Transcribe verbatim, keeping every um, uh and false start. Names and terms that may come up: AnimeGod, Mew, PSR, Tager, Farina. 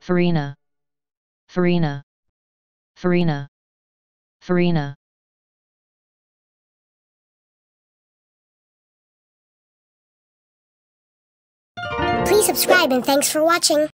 Farina, Farina, Farina, Farina. Please subscribe and thanks for watching.